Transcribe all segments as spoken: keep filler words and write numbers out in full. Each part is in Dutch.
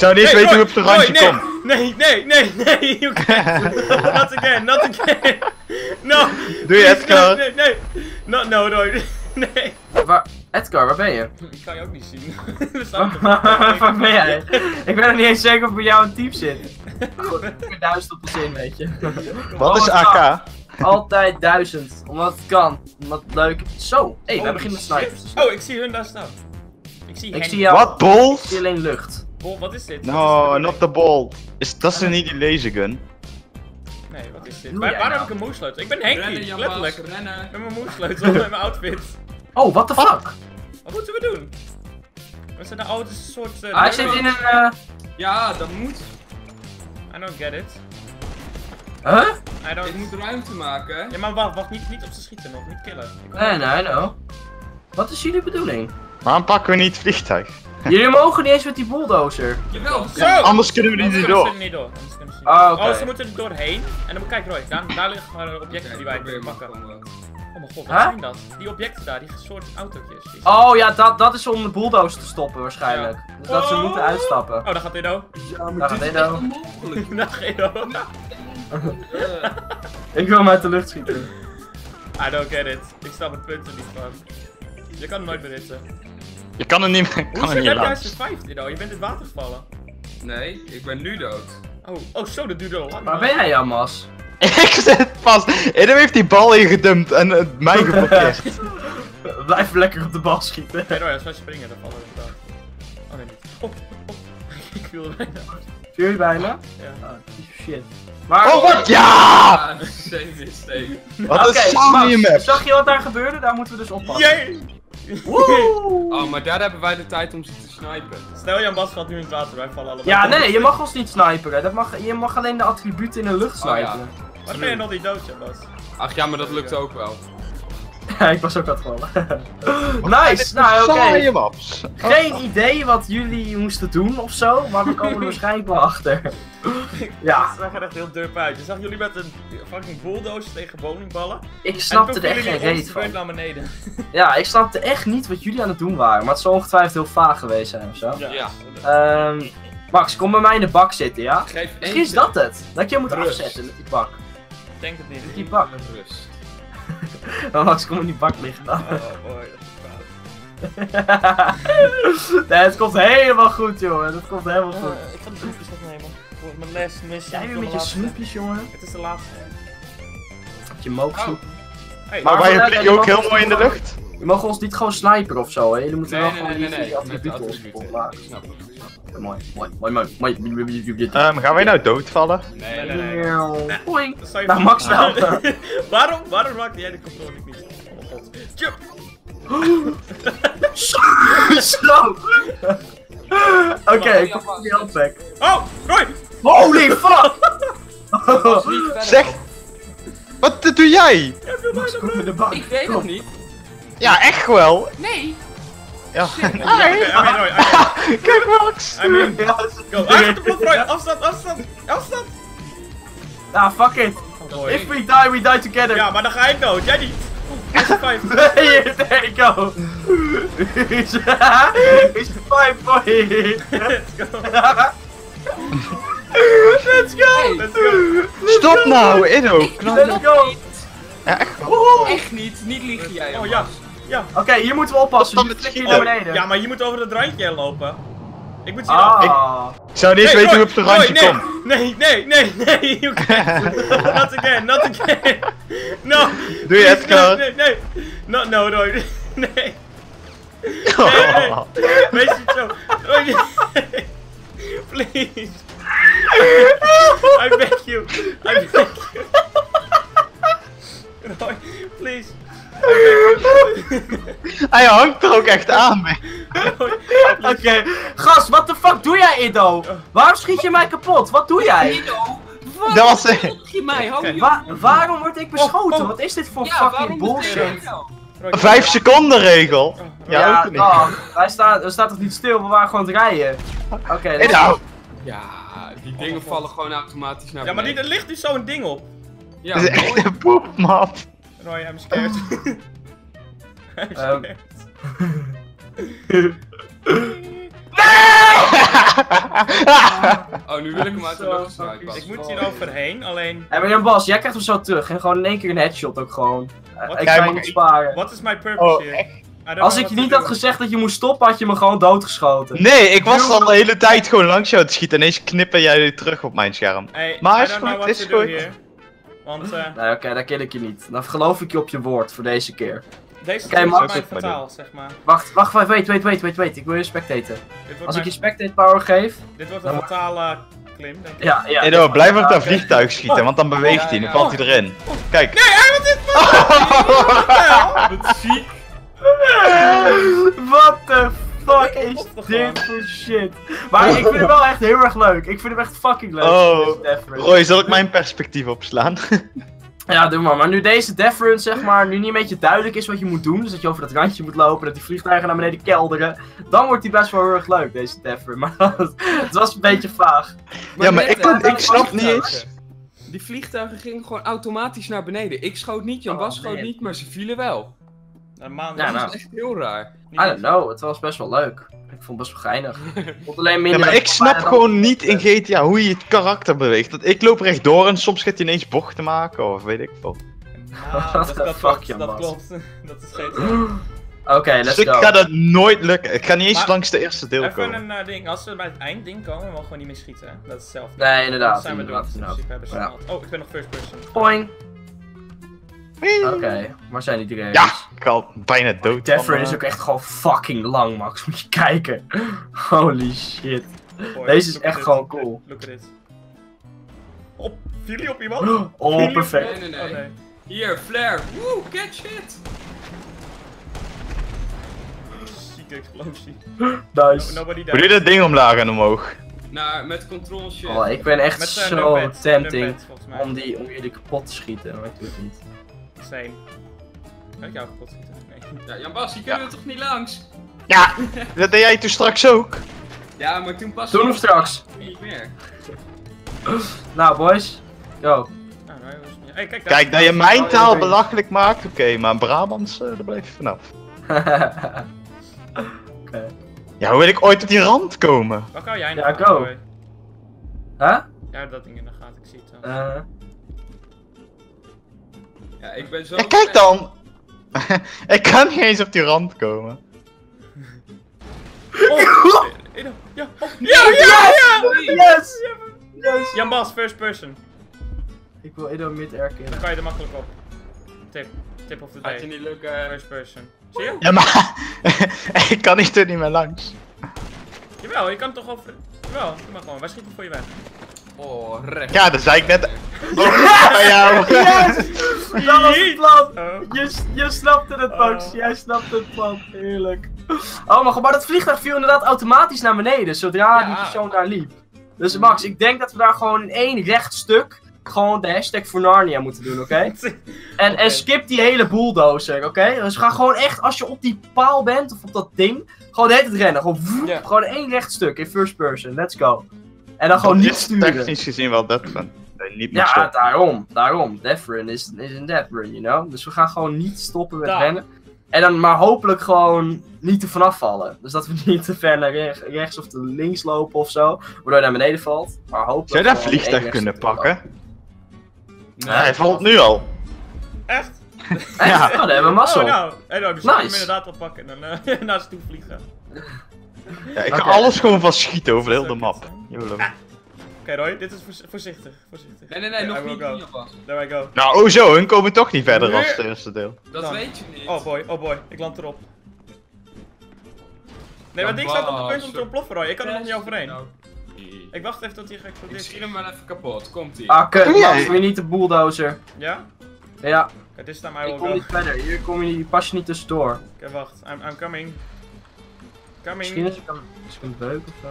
zou niet eens weten hoe op het randje komt. Nee, nee, nee, nee, you can't. Not again, not again. No. Doe je Edgar? Nee, nee, no, no, no, nee. Waar, Edgar, waar ben je? Ik kan je ook niet zien. Waar ben jij? Ik ben nog niet eens zeker of bij jou een type zit. Goed, ik heb duizend op de zin, weet je. Wat is A K? Altijd duizend, omdat het kan, omdat het leuk is. Zo, hé, hey, wij beginnen met snipers. Oh, ik zie hun daar staan. Ik zie ik zie jou. Wat, bol? Ik zie alleen lucht. Bol, wat is dit? No, is not the ball. Is dat ze niet die laser gun? Nee, wat is dit? Waar, waarom nou? heb ik een moesleutel? Ik ben Henkie, letterlijk. Rennen. Met mijn moesleutel en mijn outfit. Oh, what the fuck? Wat, wat moeten we doen? We zijn nou oude soort... Uh, Hij zit in een... Uh... Ja, dat moet. I don't get it. Huh? I don't... Ik moet ruimte maken. Ja, maar wacht, wacht niet, niet op ze schieten nog, niet killen. Nee, nee, no. Wat is jullie bedoeling? Waarom pakken we niet het vliegtuig? Jullie mogen niet eens met die bulldozer. Jawel, zo! Anders kunnen we er niet door. Anders kunnen we er niet door. Ah, oké. Oh, ze moeten er doorheen. En dan kijk, Roy, daar, daar liggen objecten die wij kunnen pakken. Oh mijn god, wat zijn dat? Die objecten daar, die soort autootjes. Oh ja, dat, dat is om de bulldozer te stoppen waarschijnlijk. Ja. Dus dat ze moeten uitstappen. Oh, daar gaat Edo. Ja, maar daar dit gaat Edo. Daar gaat Edo. Ik wil hem uit de lucht schieten. I don't get it. Ik snap het punt er niet van. Je kan hem nooit beritsen. Je kan er niet meer. Hoe zit het juist vijf, Dido? Je bent in het water gevallen. Nee, ik ben nu dood. Oh, oh zo, dat duurde al lang. Waar ben jij, Jamas? Ik zit vast. Edo heeft die bal ingedumpt en uh, mij geblokkeerd. Blijf lekker op de bal schieten. Nee, als wij springen, dan vallen we dood. Oh nee, niet. Oh, oh. Ik viel er bijna. Viel je bijna? Ja. Oh, shit. Maar oh, wat? Ja! Same mistake. Wat is zo'n map? Zag je wat daar gebeurde? Daar moeten we dus oppassen. Jee! Woehoe. Oh, maar daar hebben wij de tijd om ze te snipen. Stel, Jan Bas gaat nu in het water, wij vallen allemaal. Ja, nee, je mag ons niet sniperen. Dat mag, je mag alleen de attributen in de lucht sniperen. Wat ben je nog niet dood, Jan Bas? Ach ja, maar dat lukt ook wel. Ja, ik was ook aan het vallen. Nice! Nou, oké. Geen idee wat jullie moesten doen ofzo, maar we komen er waarschijnlijk wel achter. Ja. Het zag er echt heel durp uit. Je zag jullie met een fucking bulldozer tegen bowlingballen. Ik snapte er echt geen reet van. Naar beneden. Ja, ik snapte echt niet wat jullie aan het doen waren, maar het zal ongetwijfeld heel vaag geweest zijn ofzo. Ja. ja. Um, Max, kom bij mij in de bak zitten, ja? Geef Misschien is dat het. Dat je moet rust. afzetten met die bak. Ik denk het niet. Met die bak. Rust. Maar Max, kom in die bak liggen dan. Oh boy, dat is fout. Nee, het komt helemaal goed, jongen. Het komt helemaal goed. Uh, ik ga de snoepjes opnemen. Voor mijn les missen. Jij weer met je snoepjes, jongen. Het is de laatste. Met je mooksnoep. Oh. Hey, maar wij vliegen ook heel mooi in de lucht. Je mag ons niet gewoon sniperen ofzo, hè? Jullie moeten nee, wel nee, gewoon nee, nee, die attributen opmaken. Mooi, mooi, mooi, mooi. Um, gaan wij nou doodvallen? Nee, nee, nee. Oei. Nee. Nou, Max wel. waarom, waarom maakte jij de controle niet? Oh god. Jump! Slow! Oké, okay, ik kom die handback. Oh, Roy! Holy fuck! Zeg! Wat doe jij? Max, kom in de bak. Ik weet het niet. Ja, echt wel! Nee! Ja, nee, nee, nee, nee, nee, nee. Kijk Max! I mean, go! Uit de blok, Roy! Afstand, afstand! Afstand! Nou, nah, fuck it! Oh, If we die, we die together! Ja, maar dan ga ik dood, jij niet! Nee, there you go! It's a five boy! Let's go! Let's go! Let's go! Stop nou, Edo! Let's go! Ja, echt wel. Echt niet, niet lieg jij. Oh ja. Ja. Oké, okay, hier moeten we oppassen. Dan dus hier naar beneden. Ja, maar je moet over dat randje heen lopen. Ik moet hier ah. af. Ik... ik zou niet eens hey, weten hoe op het randje nee. komt. Nee, nee, nee, nee. You can't. Not again, not again. No. Doe je het, Carl? Nee, nee. No, no, no. Nee. Nee, nee. Wees niet zo. Please. I beg you. I beg you. Roy, please. Hij hangt er ook echt aan mee. Oké, okay. Gast, wat de fuck doe jij, Ido? Waarom schiet je mij kapot? Wat doe jij? Ido, waarom dat was... schiet je mij? Hou je Wa waarom word ik beschoten? Oh, oh. Wat is dit voor ja, fucking bullshit? Vijf seconden regel. Ja, ja ook niet. Oh, wij staan, we staan toch niet stil, we waren gewoon aan het rijden. Oké, okay, Ido. Ja, die dingen oh, vallen gewoon automatisch naar beneden. Ja, maar die, er ligt dus zo'n ding op. Ja, dat is mooi. Echt een poepmap. Roy, I'm scared. I'm scared. Um. Nee! Oh, nu wil ik hem uit de lucht schuiven. Ik moet hier overheen, alleen... Hé, maar Jan Bas, jij krijgt hem zo terug. En gewoon in één keer een headshot ook gewoon. Ik ga je niet sparen. Wat is mijn purpose hier? Als ik je niet had gezegd dat je moest stoppen, had je me gewoon doodgeschoten. Nee, ik was al de hele tijd gewoon langs jou te schieten. Ineens knippen jij terug op mijn scherm. Maar is goed, is goed. Want, uh... nee, oké, okay, dat ken ik je niet. Dan geloof ik je op je woord voor deze keer. Deze keer okay, is mijn vertaal, zeg maar. Wacht, wacht, wacht, wait, wait, wait, wait, wait. Ik wil je spectaten. Als mijn... ik je spectate power geef... Dit wordt een fatale klim, denk ik. Ja, ja. Edo, blijf op dat vliegtuig schieten, want dan beweegt ja, ja, ja. hij, dan valt hij erin. Kijk. Nee, hij wat is dit? Wat ziek. What the fuck is dit voor shit? Maar ik vind hem wel echt heel erg leuk. Ik vind hem echt fucking leuk. Oh, Roy, zal ik mijn perspectief opslaan? Ja, doe maar. Maar nu deze death run, zeg maar, nu niet een beetje duidelijk is wat je moet doen. Dus dat je over dat randje moet lopen, dat die vliegtuigen naar beneden kelderen. Dan wordt die best wel heel erg leuk, deze death run. Maar het was een beetje vaag. Maar ja, maar ik, kon, ik snap niet eens. Die vliegtuigen gingen gewoon automatisch naar beneden. Ik schoot niet, Jan Bas schoot niet, maar ze vielen wel. Man, ja, dat nou. is echt heel raar. Niet I don't know, het was best wel leuk. Ik vond het best wel geinig. Ik vond alleen minder ja, maar ik snap dan... gewoon niet in G T A hoe je het karakter beweegt. Dat ik loop rechtdoor en soms gaat hij ineens bochten maken of weet ik veel. Nou, dat, dat, fuck dat, dat klopt. Dat is G T A. Oké, okay, let's dus go. Ik ga dat nooit lukken. Ik ga niet eens maar, langs de eerste deel even komen. Even een uh, ding, als we bij het eindding komen, mogen we gewoon niet meer schieten. Hè? Dat is hetzelfde. Nee, inderdaad. Dan zijn we inderdaad, door. Inderdaad. Dus ja. Oh, ik ben nog first person. Boing. Oké, okay, waar zijn die drie? Ja, ik ga al bijna dood. Death Run is ook echt gewoon fucking lang, Max. Moet je kijken. Holy shit. Boy, deze is echt gewoon dit. cool. Look at dit. Op, viel die op iemand? Oh, perfect. Nee, nee, nee. Oh, nee. Hier, flare. Woe, catch shit. Zieke explosie. Nice. No, Hoe doe je dat ding omlaag en omhoog? Nou, met control shit. Oh, ik ben echt met, uh, zo no bad, tempting no bad, om, die, om jullie kapot te schieten, maar ik doe het niet. Zijn. Kan ik jou kapot schieten? Nee. Ja, Jan Bas, die kunnen we toch niet langs? Ja, dat deed jij toen straks ook. Ja, maar toen pas. Toen of straks? Niet meer. Nou, boys. Yo. Hey, kijk, daar. Kijk, dat je mijn taal belachelijk maakt, oké, maar Brabants, uh, daar bleef je vanaf. Okay. Ja, hoe wil ik ooit op die rand komen? Waar kan jij nou? Ja, go. Huh? Ja, dat ding in de gaten, ik zie het wel. Uh. Ja, ik ben zo... Ja, kijk dan! Ik kan niet eens op die rand komen. Oh! Ja, ja, ja! Yes! Yes! Jan Bas, first person. Ik wil Edo mid-air killen. Dan kan je er makkelijk op. Tip. Tip of the day. Had je niet lukken? First person. Zie je? Ja, maar... Ik kan niet er niet meer langs. Jawel, je kan toch over... Jawel, doe maar gewoon. Wij schieten voor je weg. Oh, recht. Ja, dat zei ik net. Oh, ja. Yes! Dat was het plan! Je, je snapte het, Max. Oh. Jij snapte het plan. Heerlijk. Oh, maar, maar dat vliegtuig viel inderdaad automatisch naar beneden zodra ja. die persoon daar liep. Dus Max, ik denk dat we daar gewoon in één recht stuk gewoon de hashtag voor Narnia moeten doen, oké? Okay? En, okay. en skip die hele bulldozer, oké? Okay? Dus ga gewoon echt, als je op die paal bent of op dat ding, gewoon de hele tijd rennen. Gewoon, vroep, yeah. gewoon in één recht stuk in first person. Let's go. En dan gewoon dat niet sturen. Technisch gezien wel Death Run. Niet ja, stoppen. daarom. Daarom. Death Run is, is een Death Run, you know. Dus we gaan gewoon niet stoppen met da. rennen. En dan maar hopelijk gewoon niet te vanaf vallen. Dus dat we niet te ver naar rechts, rechts of te links lopen of zo. Waardoor je naar beneden valt. Maar hopelijk. Zou je dat vliegtuig kunnen pakken? Nee, hij valt nu al. Echt? Echt? Ja, oh, daar hebben we mazzel. Oh, nou. Hey, nou, dus nice. Ik hem inderdaad al pakken en uh, naar ze toe vliegen. Ja, ik ga okay. alles gewoon van schieten over heel de map. Jolo. Ah. Oké, okay, Roy, dit is voorz voorzichtig, voorzichtig. Nee, nee, nee, okay, nog niet op was. There I go. Nou, oh zo, hun komen toch niet verder als het eerste deel. Dat Dan. weet je niet. Oh boy, oh boy, ik land erop. Nee, maar ja, ding staat op de punt om te ontploffen, Roy. Ik kan er nog niet overheen. No. Ik wacht even tot hij geëxplodeerd is. Ik schiet hem maar even kapot, komt ie. Ah, kut, okay. Max, weer niet de bulldozer. Ja? Ja. Okay, dit staat mij wel. Ik kom niet verder, hier kom je, pas je niet tussendoor. Oké, okay, wacht, I'm, I'm coming. Coming. Misschien is het een beuk of zo.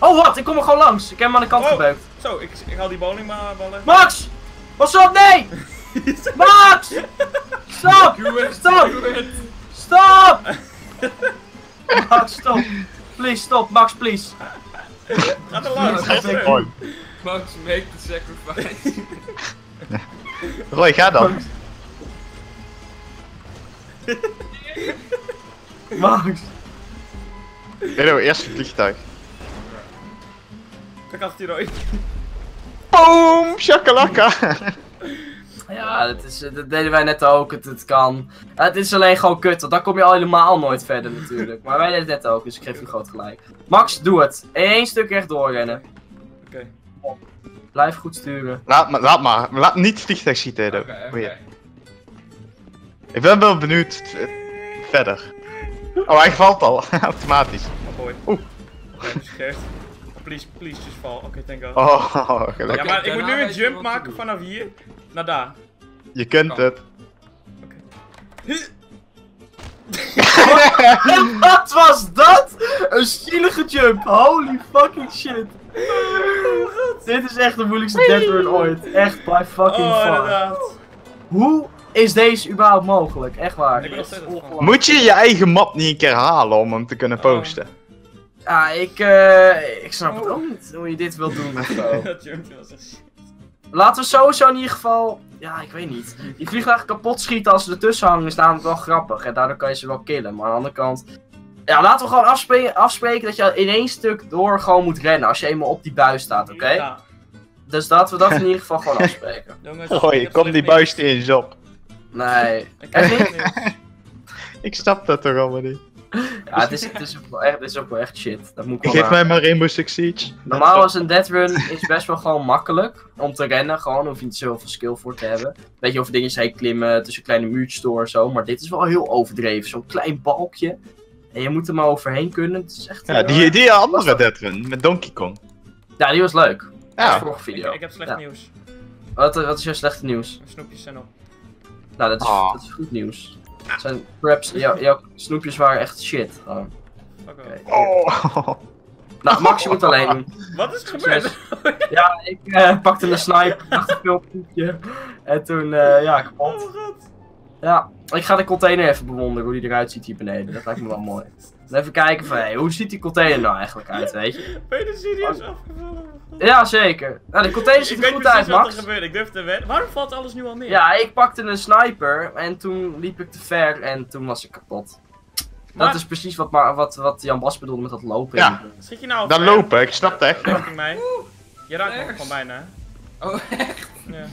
Oh wat, ik kom er gewoon langs. Ik heb hem aan de kant oh. gebeukt. Zo, ik, ik haal die bowlingballen. Max! Pas op, nee! Max! Stop! Stop! Stop! Max, stop. Please, stop. Max, please. Ga er langs. Max, make the sacrifice. Roy, ga dan. Max. Nee, no, eerst het vliegtuig. Kijk asteroid. Boom! Shakalaka! Ja, dat, is, dat deden wij net ook, het, het kan. Het is alleen gewoon kut, want dan kom je al helemaal nooit verder natuurlijk. Maar wij deden het net ook, dus ik geef je groot gelijk. Max, doe het. Eén stuk rechtdoor rennen. Oké. Okay. Blijf goed sturen. Laat maar, laat maar. Laat niet het vliegtuig schieten. Oké, okay, okay. Ik ben wel benieuwd verder. Oh, hij valt al, automatisch. Oh boy. Oeh. Okay, please, please, just val. Oké, okay, thank god. Oh, gelukkig. Ja, maar ik moet nu een jump maken vanaf hier naar daar. Je kunt oh. het. Oké. Okay. Wat was dat? Een zielige jump. Holy fucking shit. Oh, god. Dit is echt de moeilijkste death run ooit. Echt by fucking oh, far. Inderdaad. Hoe is deze überhaupt mogelijk? Echt waar. Ik moet je je eigen map niet een keer halen om hem te kunnen posten? Oh. Ja, ik, uh, ik snap het ook niet hoe je dit wilt doen. Dat jumpje was echt shit. Laten we sowieso in ieder geval... Ja, ik weet niet. Die vliegtuigen kapot schieten als ze ertussen hangen is namelijk wel grappig. En daardoor kan je ze wel killen. Maar aan de andere kant... Ja, laten we gewoon afspreken, afspreken dat je in één stuk door gewoon moet rennen. Als je eenmaal op die buis staat, oké? Okay? Ja. Dus laten we dat in ieder geval gewoon afspreken. Gooi, kom die buis niet eens op. Nee. Ik snap dat toch allemaal niet. Ja, het is, het, is ook wel echt, het is ook wel echt shit. Dat moet ik Geef aan. mij maar Rainbow Six Siege. Normaal is een death run is best wel gewoon makkelijk om te rennen. Gewoon hoef je niet zoveel skill voor te hebben. Weet je, over dingetjes heen klimmen, tussen kleine muurtjes door en zo. Maar dit is wel heel overdreven. Zo'n klein balkje. En je moet er maar overheen kunnen. Het is echt, ja, uh, die, die andere death run met Donkey Kong. Ja, die was leuk. Ja. Dat vorige video. Ik, ik heb slecht ja. nieuws. Wat, wat is jouw slechte nieuws? Mijn snoepjes zijn op. Nou, dat is, oh. dat is goed nieuws. Zijn preps, jou, jouw snoepjes waren echt shit. Oh. Okay. Oh. Nou, Max, je moet alleen doen. Wat is er gebeurd? Ja, ik uh, pakte een snipe, dacht ik veel poepje. En toen, uh, ja, kapot. Oh, god. Ja, ik ga de container even bewonderen hoe die eruit ziet hier beneden. Dat lijkt me wel mooi. Even kijken van, hey, hoe ziet die container nou eigenlijk uit, weet je? Ben je de serieus afgevallen? Ja, zeker. Nou, de container ziet er goed uit, Max. Ik weet wat er gebeurde, ik durf te wedden. Waarom valt alles nu al neer? Ja, ik pakte een sniper en toen liep ik te ver en toen was ik kapot. Maar... Dat is precies wat, wat, wat Jan Bas bedoelde met dat lopen. Ja, schiet je nou dan lopen, ik snap het echt. Je raakt me gewoon bijna. Oh, echt? Ja.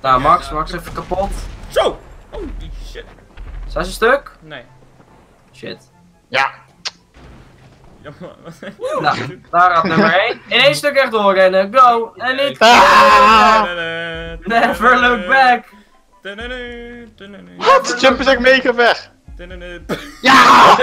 Nou, Max, Max even kapot. Zo! Oh, die shit. Zijn ze stuk? Nee. Shit. Ja. Jammer. Nou, daar gaat nummer één. In één stuk echt doorrennen. Go! En niet... Ah. Never look back! Wat? Jump is echt mega weg! Ja!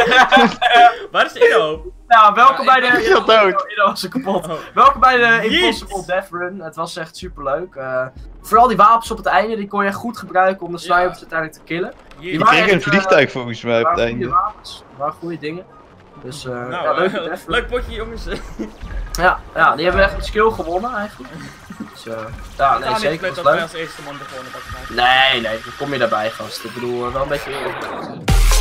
Waar is de Ido? Nou, welkom bij de... Ido dood. Ido was kapot. Welkom bij de Impossible Death Run. Het was echt superleuk. Uh, vooral die wapens op het einde, die kon je echt goed gebruiken om de snipers uiteindelijk te killen. Je kreeg een vliegtuig volgens mij op het einde. Wapens, maar goede dingen. Dus, uh, nou, ja, leuk, uh, leuk potje jongens. ja, ja, die hebben echt met skill gewonnen eigenlijk. Dus, uh, ja, nee, zeker. Niet dat wij als eerste man gewonnen hebben. Nee, nee, dan kom je daarbij, gast. Ik bedoel, wel een beetje eerlijk.